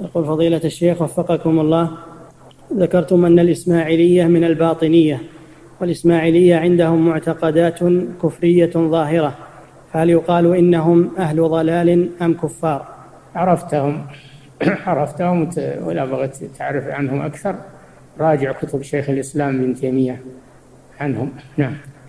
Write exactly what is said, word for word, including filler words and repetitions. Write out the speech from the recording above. يقول فضيلة الشيخ وفقكم الله، ذكرتم أن الإسماعيلية من الباطنية، والإسماعيلية عندهم معتقدات كفرية ظاهرة، هل يقال إنهم أهل ضلال أم كفار؟ عرفتهم عرفتهم ولا بغيت تعرف عنهم أكثر راجع كتب شيخ الإسلام ابن تيمية عنهم. نعم.